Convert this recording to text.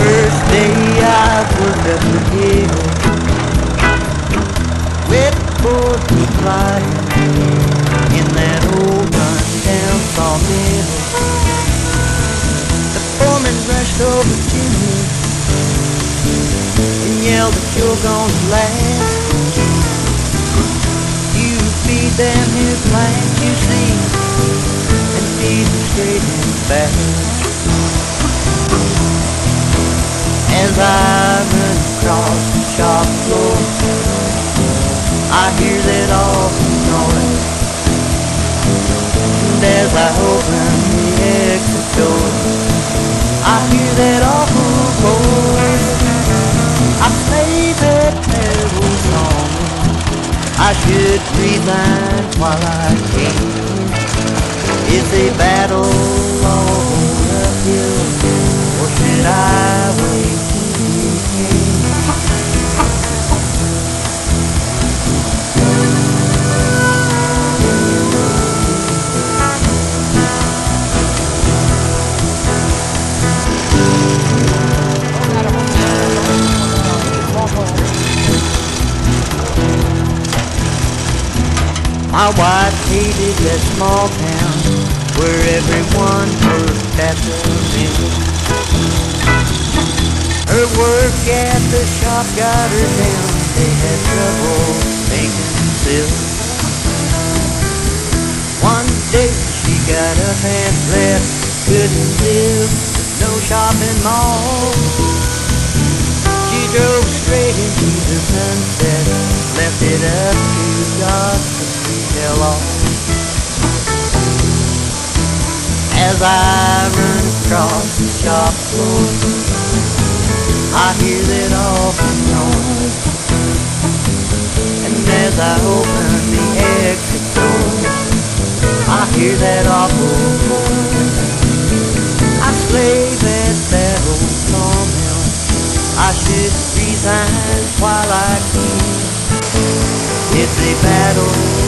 first day I was up the hill, wait for the flight in that old run-down sawmill. The foreman rushed over to me and yelled that you're gonna last. You feed them his land, you see, and feed them straight and fast. As I run across the shop floor, I hear that awful noise, and as I open the exit door, I hear that awful voice. I play that terrible song, I should resign while I can. It's a battle all uphill, or should I wait? My wife hated that small town where everyone worked at the mill. Her work at the shop got her down, they had trouble making silk. One day she got up and left, couldn't live with no shopping mall. She drove straight into the sunset, left it up to God. As I run across the shop floor, I hear that awful noise, and as I open the exit door, I hear that awful voice. I slave at that old sawmill, I should resign while I can. It's a battle